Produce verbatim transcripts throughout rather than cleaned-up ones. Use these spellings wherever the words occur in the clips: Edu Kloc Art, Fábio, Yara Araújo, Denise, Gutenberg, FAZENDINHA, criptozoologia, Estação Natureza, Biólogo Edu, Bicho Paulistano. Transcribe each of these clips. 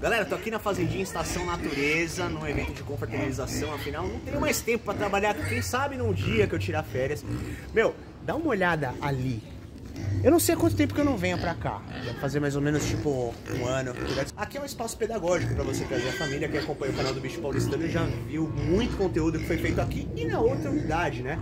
Galera, tô aqui na fazendinha Estação Natureza, num evento de confraternização, afinal não tenho mais tempo pra trabalhar, quem sabe num dia que eu tirar férias. Meu, dá uma olhada ali. Eu não sei há quanto tempo que eu não venho pra cá. Deve fazer mais ou menos tipo um ano. Aqui é um espaço pedagógico pra você trazer a família que acompanha o canal do Bicho Paulistano. Já viu muito conteúdo que foi feito aqui e na outra unidade, né?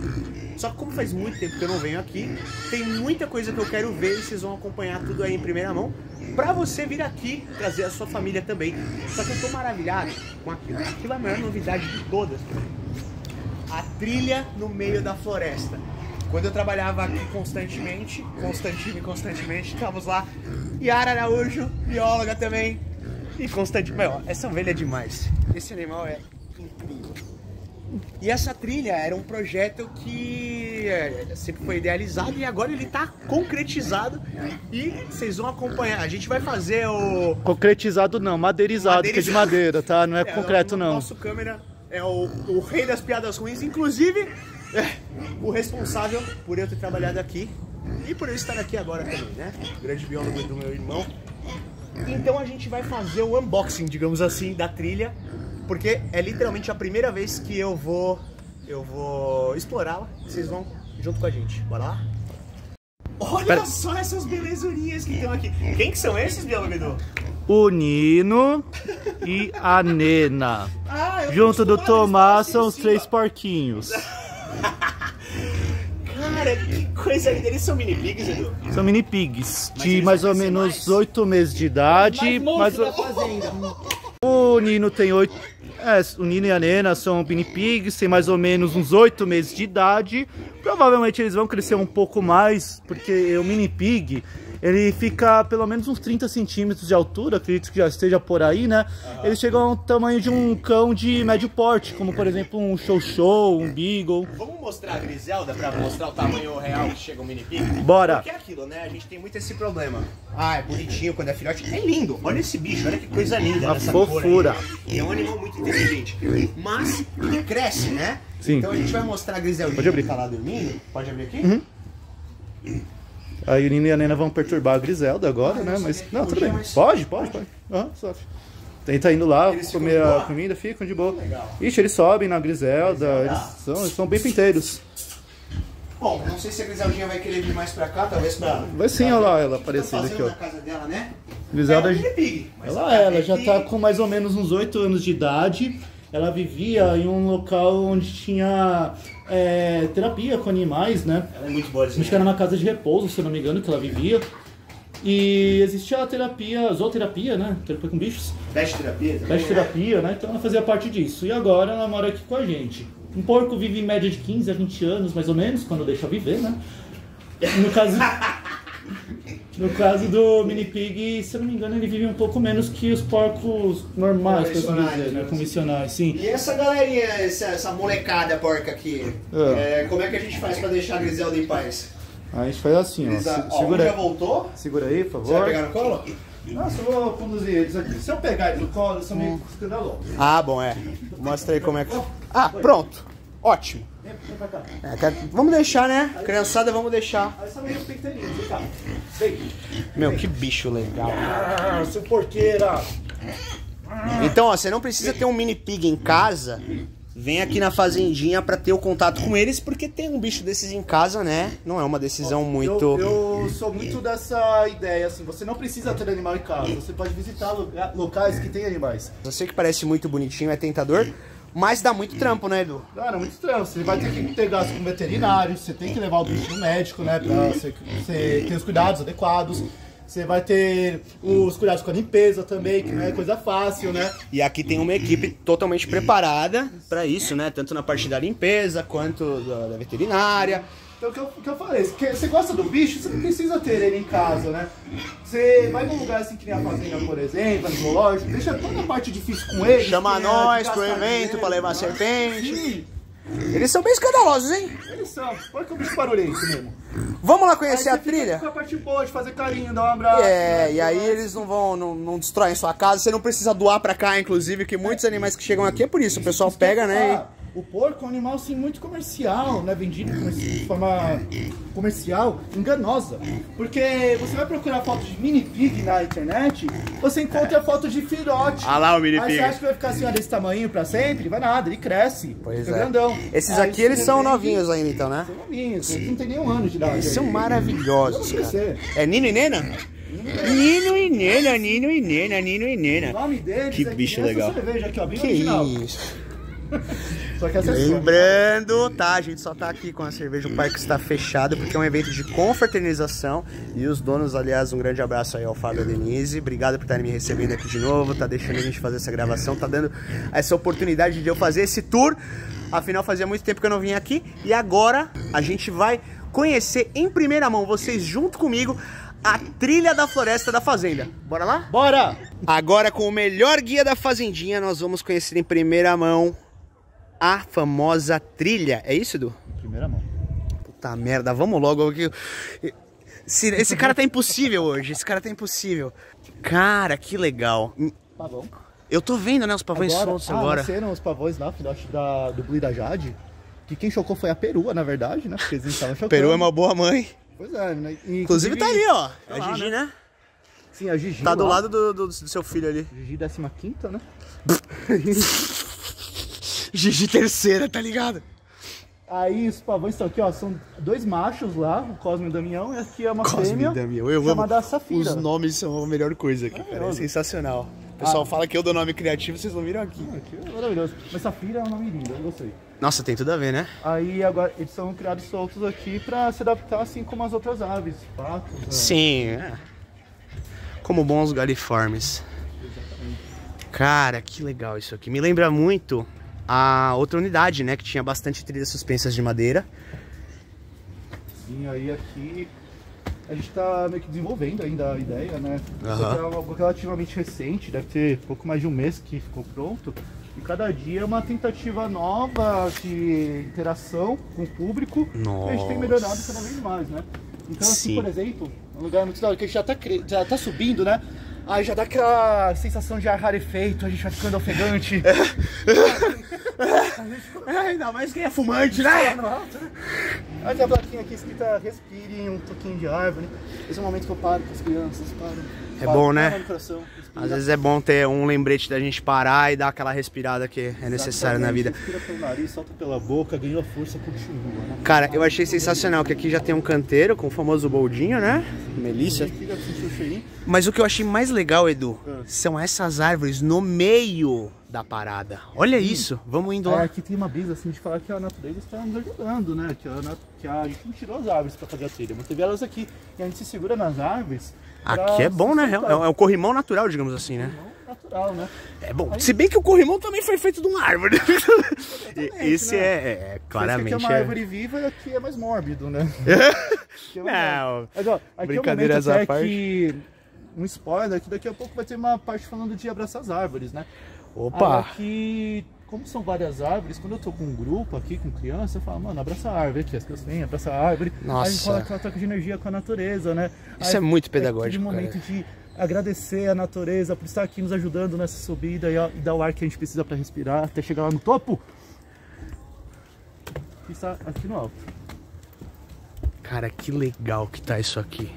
Só que como faz muito tempo que eu não venho aqui, tem muita coisa que eu quero ver e vocês vão acompanhar tudo aí em primeira mão pra você vir aqui trazer a sua família também. Só que eu tô maravilhado com aquilo. Aquilo é a maior novidade de todas. A trilha no meio da floresta. Quando eu trabalhava aqui constantemente, constantemente, constantemente, estávamos lá, Yara Araújo, bióloga também, e constantemente, ó, essa ovelha é demais, esse animal é incrível. E essa trilha era um projeto que sempre foi idealizado e agora ele está concretizado e vocês vão acompanhar, a gente vai fazer o... Concretizado não, madeirizado, madeirizado. Que é de madeira, tá? Não é, é concreto não. O nosso câmera é o, o rei das piadas ruins, inclusive... É, o responsável por eu ter trabalhado aqui e por eu estar aqui agora também, né? O grande biólogo do meu irmão. Então a gente vai fazer o unboxing, digamos assim, da trilha, porque é literalmente a primeira vez que eu vou, eu vou explorá-la. Vocês vão junto com a gente. Bora lá? Olha Pera... só essas belezurinhas que estão aqui. Quem que são esses, biólogo Edu? O Nino e a Nena. Ah, eu junto do Tomás são os três porquinhos. Cara, que coisa linda. Eles são mini pigs, Edu? São mini pigs, de mais ou menos oito meses de idade. Mais ou... O Nino tem oito. É, o Nino e a Nena são mini pigs, tem mais ou menos uns oito meses de idade. Provavelmente eles vão crescer um pouco mais, porque o mini pig ele fica pelo menos uns trinta centímetros de altura, acredito que já esteja por aí, né? Ele chega ao tamanho de um cão de médio porte, como por exemplo um show-show, um beagle. Vamos mostrar a Griselda pra mostrar o tamanho real que chega o mini pig? Bora! Porque é aquilo, né? A gente tem muito esse problema. Ah, é bonitinho quando é filhote. É lindo! Olha esse bicho, olha que coisa linda. Uma fofura! É um animal muito inteligente, mas ele cresce, né? Sim. Então a gente vai mostrar a Griselda. Pode abrir. Tá lá dormindo? Pode abrir aqui? Uhum. Aí o Nino e a Nena vão perturbar a Griselda agora, ah, né? Mas não, tudo bem. Mais... Pode, pode, pode. Aham, sobe. Ele tá indo lá eles comer a comida, ficam de boa. Legal. Ixi, eles sobem na Griselda, eles, eles, são, eles são bem pinteiros. Bom, não sei se a Griseldinha vai querer vir mais pra cá, talvez pra... Vai sim, olha lá ela aparecendo aqui, ó. Na casa dela, né? Griselda... Ela, ela já tá com mais ou menos uns oito anos de idade. Ela vivia em um local onde tinha... É, terapia com animais, né? Ela é muito boazinha. Acho que era na casa de repouso, se não me engano, que ela vivia. E existia a terapia, zooterapia, né? Terapia com bichos. Peste terapia também. Peste terapia, né? Então ela fazia parte disso. E agora ela mora aqui com a gente. Um porco vive em média de quinze a vinte anos, mais ou menos, quando deixa viver, né? No caso... No caso do mini pig, se eu não me engano, ele vive um pouco menos que os porcos normais, por assim dizer, né? Convencionais, sim. E essa galerinha, essa, essa molecada porca aqui, é. É, como é que a gente faz pra deixar a Griselda em paz? A gente faz assim, ó. Se, ó segura, já voltou? Segura aí, por favor. Você vai pegar no colo? Nossa, eu vou conduzir eles aqui. Se eu pegar eles no colo, eu sou meio escandaloso. Ah, bom, é. Mostra aí como é que... Ah, pronto. Ótimo. É, vamos deixar, né? Criançada, vamos deixar. Meu, que bicho legal. Ah, seu porqueira. Então, ó, você não precisa ter um mini pig em casa. Vem aqui na fazendinha pra ter o contato com eles, porque ter um bicho desses em casa, né? Não é uma decisão muito... Eu, eu sou muito dessa ideia, assim, você não precisa ter animal em casa. Você pode visitar locais que tem animais. Eu sei que parece muito bonitinho, é tentador. Mas dá muito trampo, né, Edu? Cara, dá muito trampo. Você vai ter que ter gasto com veterinário, você tem que levar o bicho no médico, né? Pra você, você ter os cuidados adequados. Você vai ter os cuidados com a limpeza também, que não é coisa fácil, né? E aqui tem uma equipe totalmente preparada pra isso, né? Tanto na parte da limpeza, quanto da, da veterinária. Então, o que eu, que eu falei, você gosta do bicho, você não precisa ter ele em casa, né? Você vai num lugar assim que nem a fazenda, por exemplo, no zoológico, deixa toda a parte difícil com ele. Chama nós pro evento pra levar serpente. Sim. Eles são bem escandalosos, hein? Eles são. Olha que o bicho barulhento mesmo. Vamos lá conhecer a trilha? Fica a parte boa de fazer carinho, dar um abraço. É, e aí eles não vão, não, não destroem sua casa. Você não precisa doar pra cá, inclusive, que muitos animais que chegam aqui é por isso. O pessoal pega, né? E... O porco é um animal assim, muito comercial, né? Vendido de forma comercial, enganosa. Porque você vai procurar foto de mini pig na internet, você encontra a foto de filhote. Ah lá o mini pig. Aí você acha que vai ficar assim, ó, desse tamanho pra sempre? Vai nada, ele cresce. Pois é. Grandão. Esses aí, aqui eles são novinhos ainda, então, né? São novinhos, eles não tem nenhum ano de idade. Eles são maravilhosos, cara. É Nino e Nena? Nino e Nena, Nino e Nena, Nino e Nena. O nome deles que é bicho legal. Cerveja aqui, ó, bem que original. Isso. Só que lembrando, tá, a gente só tá aqui com a cerveja, o parque está fechado porque é um evento de confraternização. E os donos, aliás, um grande abraço aí ao Fábio e à Denise. Obrigado por estarem me recebendo aqui de novo, tá deixando a gente fazer essa gravação, tá dando essa oportunidade de eu fazer esse tour. Afinal, fazia muito tempo que eu não vinha aqui. E agora a gente vai conhecer em primeira mão, vocês junto comigo, a trilha da floresta da fazenda. Bora lá? Bora! Agora com o melhor guia da fazendinha, nós vamos conhecer em primeira mão a famosa trilha. É isso, Edu? Primeira mão. Puta merda, vamos logo aqui. Esse, esse cara tá impossível hoje. Esse cara tá impossível. Cara, que legal. Pavão. Eu tô vendo, né, os pavões agora, soltos ah, agora. Nasceram os pavões lá, filhote da, do Blue da Jade. Que quem chocou foi a perua, na verdade, né? Porque eles estavam chocando. Peru é uma boa mãe. Pois é, né? E, inclusive, inclusive tá ali, ó. Tá a lá, Gigi, né? né? Sim, a Gigi. Tá do lá. lado do, do, do seu filho ali. Gigi décima quinta, né? Gigi terceira, tá ligado? Aí os pavões estão aqui, ó. São dois machos lá, o Cosme e o Damião. E aqui é uma Cosme fêmea Damião. Eu chamada amo. Safira. Os nomes são a melhor coisa aqui, cara. É sensacional. O pessoal ah, fala que eu dou nome criativo, vocês não viram aqui. Aqui é maravilhoso. Mas Safira é um nome lindo, eu gostei. Nossa, tem tudo a ver, né? Aí agora eles são criados soltos aqui pra se adaptar assim como as outras aves, patos. Né? Sim, é. Como bons galiformes. Exatamente. Cara, que legal isso aqui. Me lembra muito a outra unidade, né? Que tinha bastante trilhas suspensas de madeira. Sim, aí aqui a gente tá meio que desenvolvendo ainda a ideia, né? Uhum. É algo relativamente recente, deve ter pouco mais de um mês que ficou pronto. E cada dia é uma tentativa nova de interação com o público. Nossa. E a gente tem melhorado cada vez mais, né? Então, assim, por exemplo, um lugar muito da hora que a gente já tá, já tá subindo, né? Aí já dá aquela sensação de ar rarefeito, a gente vai ficando ofegante. É, ainda mais quem é fumante, né? Aí tem a plaquinha aqui escrita respire, um toquinho de árvore. Esse é o momento que eu paro com as crianças, paro. É paro, bom, né? Coração, às vezes é bom ter um lembrete da gente parar e dar aquela respirada que é necessária na vida. Respira pelo nariz, solta pela boca, ganha força, continua. Né? Cara, eu achei sensacional que aqui já tem um canteiro com o famoso boldinho, né? Melissa. Mas o que eu achei mais legal, Edu, é. são essas árvores no meio da parada. Olha Sim. isso, vamos indo lá. É, aqui tem uma brisa assim de falar que a natureza está nos ajudando, né? Que a, que a gente não tirou as árvores para fazer a trilha, mas teve elas aqui. E a gente se segura nas árvores. Aqui é bom, né? É, é um corrimão natural, digamos assim, né? Corrimão natural, né? É bom. Aí, se bem que o corrimão também foi feito de uma árvore. Esse né? é, é claramente. Aqui é uma árvore é... viva e aqui é mais mórbido, né? É não. Mas, ó, aqui brincadeiras é um à parte. Que, um spoiler que daqui a pouco vai ter uma parte falando de abraçar as árvores, né? Opa! Aqui, como são várias árvores, quando eu tô com um grupo aqui, com criança, eu falo, mano, abraça a árvore aqui, as crianças vêm, abraça a árvore. Nossa! Aí a gente fala aquela troca de energia com a natureza, né? Isso aí, é muito pedagógico, aquele momento cara. de agradecer a natureza por estar aqui nos ajudando nessa subida e, ó, e dar o ar que a gente precisa para respirar até chegar lá no topo. E está aqui no alto. Cara, que legal que tá isso aqui.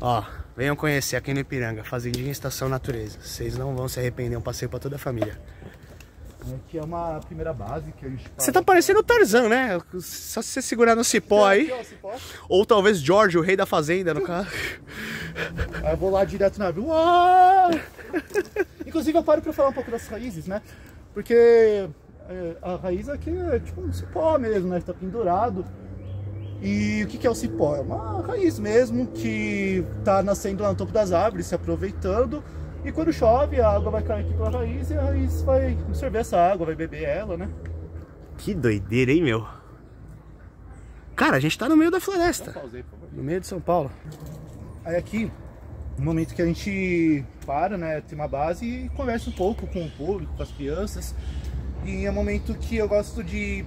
Ó... Venham conhecer aqui no Ipiranga, Fazendinha Estação Natureza. Vocês não vão se arrepender, é um passeio pra toda a família. Aqui é uma primeira base que a gente... Você tá parecendo o Tarzan, né? Só se você segurar no cipó aí. Aqui, ó, cipó. Ou talvez George, o rei da fazenda, no caso. Aí eu vou lá direto na... Uau! Inclusive eu paro pra falar um pouco das raízes, né? Porque a raiz aqui é tipo um cipó mesmo, né? Tá pendurado. E o que é o cipó? É uma raiz mesmo que está nascendo lá no topo das árvores, se aproveitando. E quando chove, a água vai cair aqui pela raiz e a raiz vai absorver essa água, vai beber ela, né? Que doideira, hein, meu? Cara, a gente está no meio da floresta. Pausei, no meio de São Paulo. Aí aqui, no momento que a gente para, né, tem uma base e conversa um pouco com o público, com as crianças. E é um momento que eu gosto de...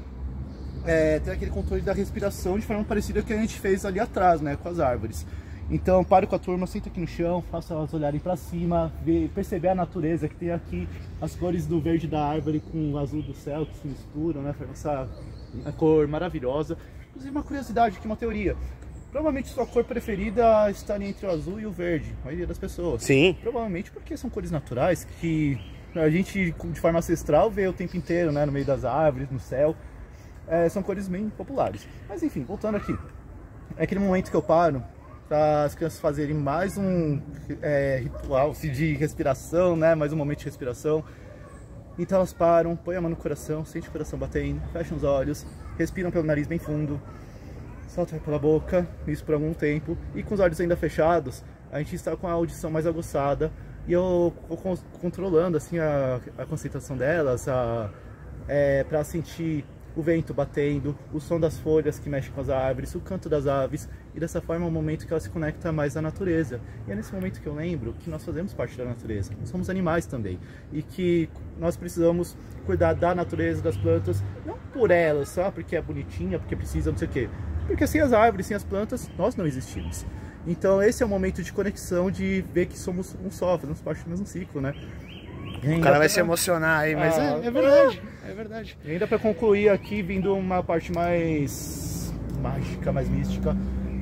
É, ter aquele controle da respiração de forma parecida que a gente fez ali atrás, né, com as árvores. Então pare com a turma, senta aqui no chão, faça elas olharem para cima, ver, perceber a natureza que tem aqui, as cores do verde da árvore com o azul do céu que se misturam, né? Essa cor maravilhosa. Inclusive uma curiosidade aqui, uma teoria. Provavelmente sua cor preferida estaria entre o azul e o verde, a maioria das pessoas. Sim. Provavelmente porque são cores naturais que a gente, de forma ancestral, vê o tempo inteiro, né? No meio das árvores, no céu. É, são cores bem populares. Mas enfim, voltando aqui. É aquele momento que eu paro para as crianças fazerem mais um é, ritual de respiração, né? Mais um momento de respiração. Então elas param, põem a mão no coração, sente o coração batendo, fecham os olhos, respiram pelo nariz bem fundo, solta pela boca, isso por algum tempo, e com os olhos ainda fechados, a gente está com a audição mais aguçada, e eu, eu controlando assim a, a concentração delas, é, para sentir o vento batendo, o som das folhas que mexem com as árvores, o canto das aves, e dessa forma é um momento que ela se conecta mais à natureza. E é nesse momento que eu lembro que nós fazemos parte da natureza, nós somos animais também, e que nós precisamos cuidar da natureza, das plantas, não por elas, só porque é bonitinha, porque precisa, não sei o quê. Porque sem as árvores, sem as plantas, nós não existimos. Então esse é o momento de conexão, de ver que somos um só, fazemos parte do mesmo ciclo, né? O cara vai pra... se emocionar aí, mas ah, é, é verdade, é verdade. E ainda para concluir aqui, vindo uma parte mais mágica, mais mística,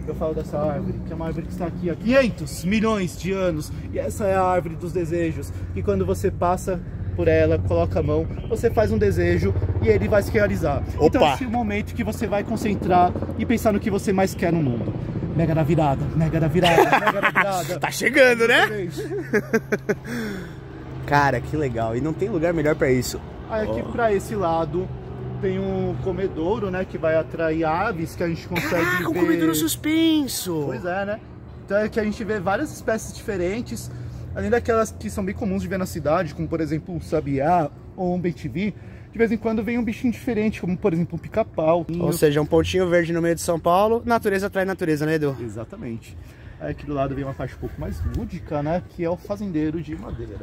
eu falo dessa árvore, que é uma árvore que está aqui há quinhentos milhões de anos, e essa é a árvore dos desejos, que quando você passa por ela, coloca a mão, você faz um desejo e ele vai se realizar. Opa. Então esse é o momento que você vai concentrar e pensar no que você mais quer no mundo. Mega da virada, mega da virada, mega da virada. Tá chegando, né? Cara, que legal. E não tem lugar melhor para isso. Aí aqui oh. para esse lado tem um comedouro, né? Que vai atrair aves que a gente consegue Caraca, ver. Ah, um comedouro suspenso! Pois é, né? Então é que a gente vê várias espécies diferentes, além daquelas que são bem comuns de ver na cidade, como por exemplo um sabiá ou um bem-tivi. De vez em quando vem um bichinho diferente, como por exemplo um pica-pau. Ou seja, um pontinho verde no meio de São Paulo. Natureza atrai natureza, né, Edu? Exatamente. Aí aqui do lado vem uma parte um pouco mais lúdica, né? Que é o fazendeiro de madeira.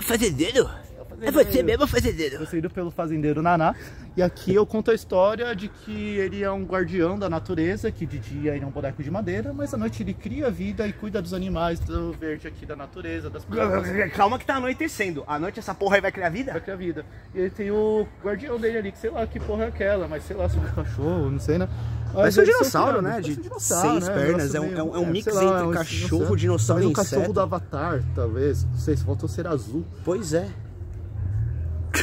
Fazendeiro? É, fazendeiro. É você mesmo, fazendeiro? Eu saí pelo fazendeiro Naná. E aqui eu conto a história de que ele é um guardião da natureza, que de dia ele é um boneco de madeira, mas à noite ele cria vida e cuida dos animais, do verde aqui, da natureza, das plantas. Calma que tá anoitecendo. À noite essa porra aí vai criar vida? Vai criar vida. E ele tem o guardião dele ali, que sei lá que porra é aquela, mas sei lá, sobre cachorro, não sei, né? Parece um dinossauro, né? De seis pernas. É um mix entre cachorro, dinossauro e inseto. É um cachorro do Avatar, talvez. Não sei, se faltou ser azul. Pois é.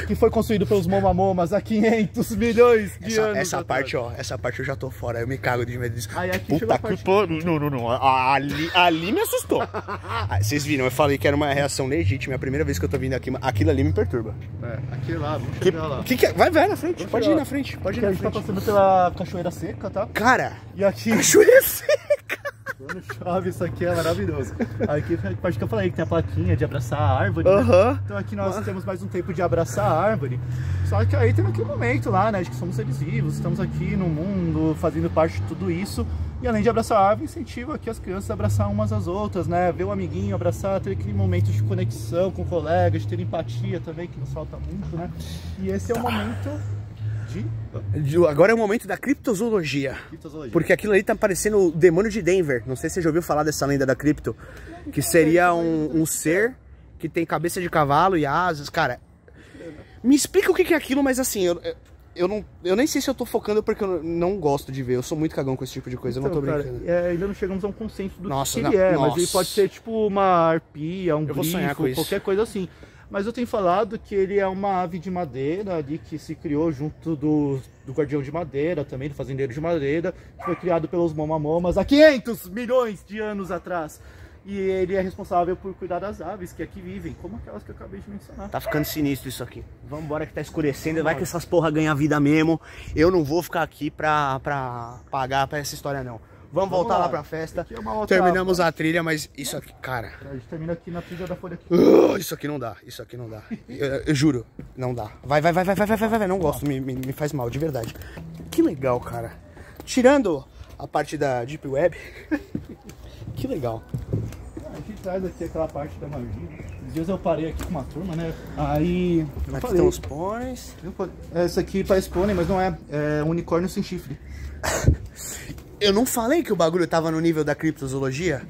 Que foi construído pelos momamomas há quinhentos milhões de essa, anos. Essa parte, ó, essa parte eu já tô fora, eu me cago de medo disso. Aí aqui puta que pariu. Não, não, não. Ali, ali me assustou. Vocês viram, eu falei que era uma reação legítima, é a primeira vez que eu tô vindo aqui, mas aquilo ali me perturba. É, aquilo lá, vamos chegar que, lá. Que que é? Vai, vai na frente, pode ir na frente, pode ir na frente. A gente tá passando pela cachoeira seca, tá? Cara, e aqui... cachoeira seca! Quando chove, isso aqui é maravilhoso. Aqui é a parte que eu falei, que tem a plaquinha de abraçar a árvore. Uhum. Né? Então aqui nós uhum. temos mais um tempo de abraçar a árvore. Só que aí tem aquele momento lá, né? De que somos seres vivos, estamos aqui no mundo, fazendo parte de tudo isso. E além de abraçar a árvore, incentivo aqui as crianças a abraçar umas às outras, né? Ver o amiguinho, abraçar, ter aquele momento de conexão com colegas, de ter empatia também, que nos falta muito, né? E esse é o momento... De... Agora é o momento da criptozoologia, criptozoologia. Porque aquilo ali tá parecendo o demônio de Denver. Não sei se você já ouviu falar dessa lenda da cripto. Que seria um, um ser que tem cabeça de cavalo e asas. Cara, me explica o que é aquilo, mas assim, eu, eu, não, eu nem sei se eu tô focando porque eu não gosto de ver. Eu sou muito cagão com esse tipo de coisa, então, eu não tô cara, brincando é, ainda não chegamos a um consenso do nossa, que ele não, é nossa. Mas ele pode ser tipo uma arpia, um grifo, qualquer coisa assim. Mas eu tenho falado que ele é uma ave de madeira ali que se criou junto do, do guardião de madeira também, do fazendeiro de madeira, que foi criado pelos momamomas há quinhentos milhões de anos atrás. E ele é responsável por cuidar das aves que aqui vivem, como aquelas que eu acabei de mencionar. Tá ficando sinistro isso aqui. Vambora que tá escurecendo, vambora. Vai que essas porra ganham vida mesmo. Eu não vou ficar aqui pra, pra pagar pra essa história não. Vamos, Vamos voltar lá, lá pra festa. É outra... Terminamos a trilha, mas isso aqui, cara. A gente termina aqui na trilha da folha aqui. Uh, isso aqui não dá, isso aqui não dá. eu, eu juro, não dá. Vai, vai, vai, vai, vai, vai, vai, vai. Não gosto, me, me, me faz mal, de verdade. Que legal, cara. Tirando a parte da Deep Web, que legal. A gente traz aqui aquela parte da magia. Esses dias eu parei aqui com uma turma, né? Aí. Eu aqui estão os pôneis. Essa aqui parece pônei, mas não é. É um unicórnio sem chifre. Eu não falei que o bagulho tava no nível da criptozoologia?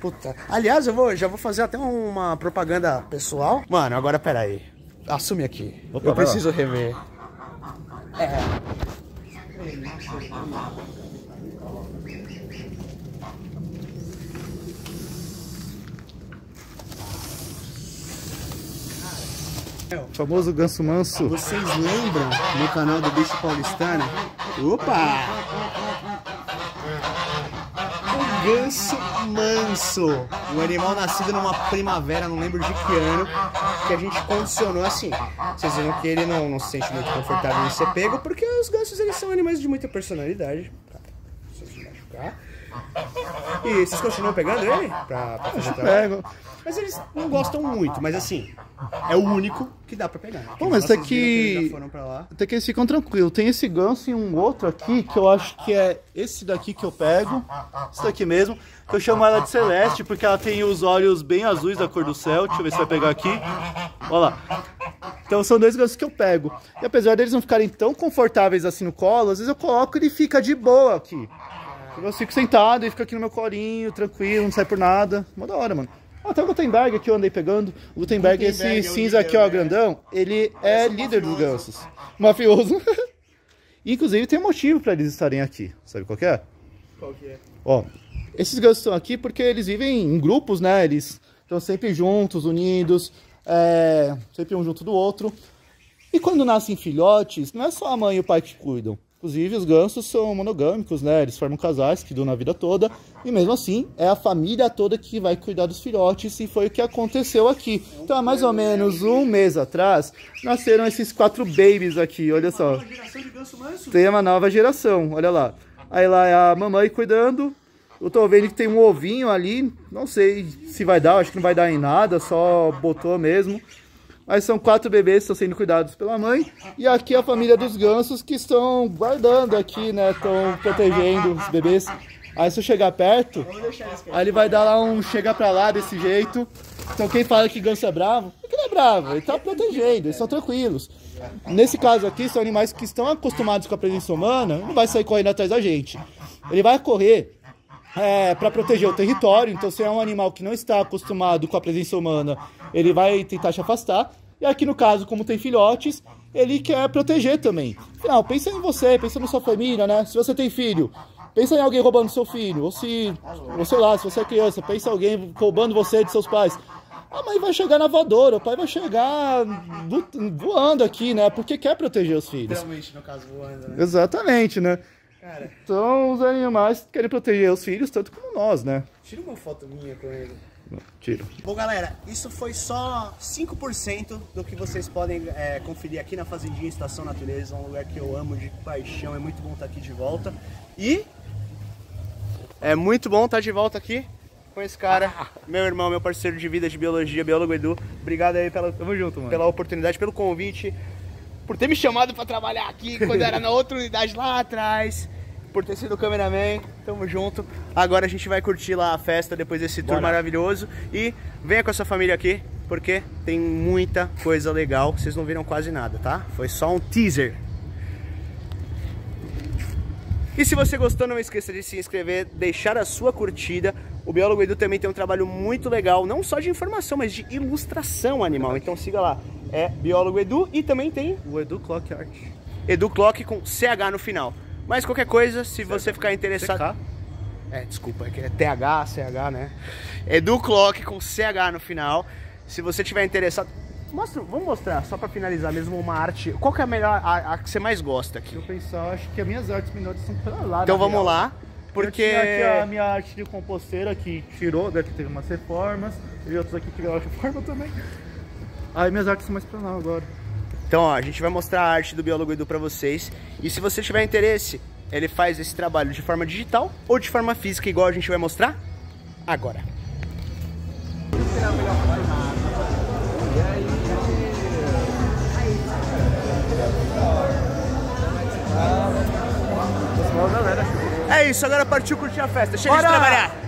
Puta. Aliás, eu vou, já vou fazer até uma propaganda pessoal. Mano, agora peraí. Assume aqui. Opa, eu preciso lá. rever. É. O famoso ganso manso. Vocês lembram no canal do Bicho Paulistano? Opa! O ganso manso. Um animal nascido numa primavera, não lembro de que ano, que a gente condicionou assim. Vocês viram que ele não, não se sente muito confortável em ser pego, porque os gansos eles são animais de muita personalidade. Pra se machucar. E vocês continuam pegando ele? Pra, pra fazer trabalho? Mas eles não gostam muito, mas assim, é o único que dá pra pegar. Bom, mas até que, até que eles ficam tranquilos. Tem esse ganso e um outro aqui, que eu acho que é esse daqui que eu pego. Esse daqui mesmo. Que eu chamo ela de Celeste, porque ela tem os olhos bem azuis da cor do céu. Deixa eu ver se vai pegar aqui. Olha lá. Então são dois gansos que eu pego. E apesar deles não ficarem tão confortáveis assim no colo, às vezes eu coloco e ele fica de boa aqui. Eu fico sentado e fica aqui no meu colinho, tranquilo, não sai por nada. Mó da hora, mano. Até o Gutenberg aqui eu andei pegando. O Gutenberg, Gutenberg esse é cinza aqui, ó, grandão, ele é líder dos gansos. Mafioso. Inclusive tem um motivo pra eles estarem aqui. Sabe qual que é? Qual que é? Ó, esses gansos estão aqui porque eles vivem em grupos, né? Eles estão sempre juntos, unidos, é... sempre um junto do outro. E quando nascem filhotes, não é só a mãe e o pai que cuidam. Inclusive, os gansos são monogâmicos, né? Eles formam casais que duram a vida toda. E mesmo assim, é a família toda que vai cuidar dos filhotes. E foi o que aconteceu aqui. Então, há mais ou menos um mês atrás, nasceram esses quatro babies aqui. Olha só. Tem uma nova geração. Olha lá. Aí lá é a mamãe cuidando. Eu tô vendo que tem um ovinho ali. Não sei se vai dar. Acho que não vai dar em nada. Só botou mesmo. Mas são quatro bebês que estão sendo cuidados pela mãe. E aqui a família dos gansos que estão guardando aqui, né? Estão protegendo os bebês. Aí se eu chegar perto, aí ele vai dar lá um chega pra lá desse jeito. Então quem fala que ganso é bravo, é que ele é bravo. Ele tá protegendo, eles estão tranquilos. Nesse caso aqui, são animais que estão acostumados com a presença humana. Não vai sair correndo atrás da gente. Ele vai correr... É, para proteger o território. Então, se é um animal que não está acostumado com a presença humana, ele vai tentar se afastar. E aqui no caso, como tem filhotes, ele quer proteger também. Afinal, pensa em você, pensa na sua família, né? Se você tem filho, pensa em alguém roubando seu filho. Ou se, ou sei lá, se você é criança, pensa em alguém roubando você de seus pais. A mãe vai chegar na voadora, o pai vai chegar voando aqui, né? Porque quer proteger os filhos. Realmente, no caso, voando, né? Exatamente, né? Cara. Então os animais querem proteger os filhos tanto como nós, né? Tira uma foto minha com ele. Tiro. Bom, galera, isso foi só cinco por cento do que vocês podem é, conferir aqui na Fazendinha Estação Natureza. Um lugar que eu amo de paixão, é muito bom estar aqui de volta. E é muito bom estar de volta aqui com esse cara, meu irmão, meu parceiro de vida de biologia, biólogo Edu. Obrigado aí pela, Tamo junto, mano. pela oportunidade, pelo convite. Por ter me chamado pra trabalhar aqui quando era na outra unidade lá atrás. Por ter sido cameraman. Tamo junto. Agora a gente vai curtir lá a festa depois desse Bora. tour maravilhoso. E venha com a sua família aqui, porque tem muita coisa legal. Vocês não viram quase nada, tá? Foi só um teaser. E se você gostou, não esqueça de se inscrever, deixar a sua curtida. O Biólogo Edu também tem um trabalho muito legal, não só de informação, mas de ilustração animal. Então siga lá, é Biólogo Edu e também tem o Edu Kloc Art. Edu Kloc com C H no final. Mas qualquer coisa, se você ficar interessado... É, desculpa, é T H, C H, né? Edu Kloc com C H no final. Se você tiver interessado... Mostra, vamos mostrar, só pra finalizar mesmo, uma arte. Qual que é a melhor, a, a que você mais gosta aqui? Eu pensar, acho que as minhas artes melhores são pra lá. Então vamos real. lá, porque... Eu tinha aqui a minha arte de composteira que tirou, daqui teve umas reformas, e outros aqui tiveram reforma também. Aí minhas artes são mais pra lá agora. Então, ó, a gente vai mostrar a arte do Biólogo Edu pra vocês. E se você tiver interesse, ele faz esse trabalho de forma digital ou de forma física, igual a gente vai mostrar agora. Será melhor É isso, agora partiu curtir a festa. Chega Bora. de trabalhar!